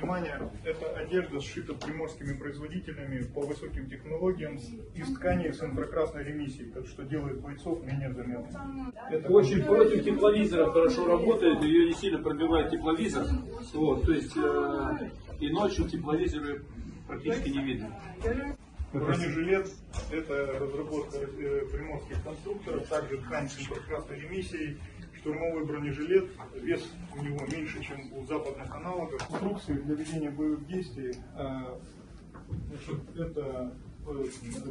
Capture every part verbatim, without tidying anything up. внимание, эта одежда сшита приморскими производителями по высоким технологиям из тканей с инфракрасной ремиссией, так что делает бойцов менее заметными. Это очень против тепловизора хорошо работает, ее не сильно пробивает тепловизор, вот, то есть э, и ночью тепловизоры практически не видно. Бронежилет – это разработка приморских конструкторов, также ткань с инфракрасной ремиссией. Штурмовой бронежилет, вес у него меньше, чем у западных аналогов. Инструкции для ведения боевых действий, значит, это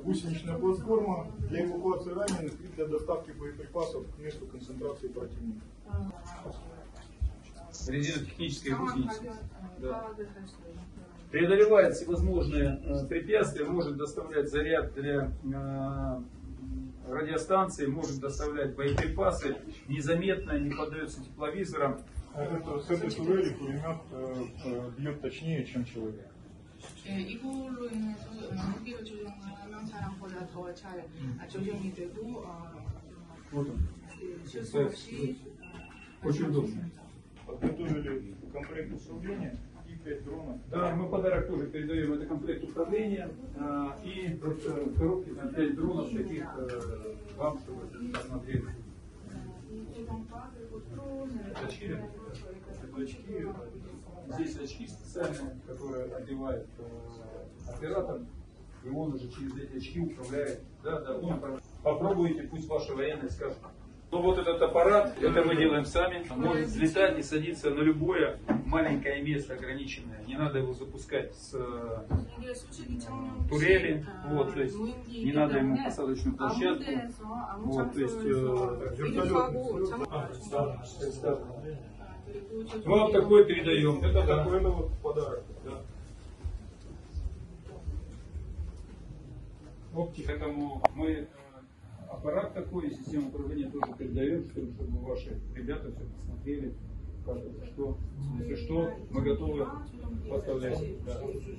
гусеничная платформа для эвакуации раненых и для доставки боеприпасов к месту концентрации противника. Резинотехническая гусеница. Да. Преодолевает всевозможные э, препятствия, может доставлять заряд для э, радиостанции, может доставлять боеприпасы, незаметно, не поддается тепловизорам. Это, с этой турели пулемет э, бьет точнее, чем человек. Вот он. Очень удобно. Подготовили комплект управления. Да, мы подарок тоже передаем, это комплект управления а, и коробки на пять дронов, таких вам, чтобы посмотреть. Очки, очки, здесь очки специальные, которые одевает э, оператор, и он уже через эти очки управляет. Да, да, он управляет. Попробуйте, пусть ваши военные скажут. Ну вот этот аппарат, это мы делаем сами, может взлетать и садиться на любое маленькое место ограниченное. Не надо его запускать с турели, вот, то есть не надо ему посадочную площадку. Вот, то есть, вертолет. Мы вам такое передаем. Это такой вот подарок. Да. Поэтому мы... Аппарат такой, система управления тоже передаем, чтобы ваши ребята все посмотрели, что, если что, мы готовы поставлять. Да.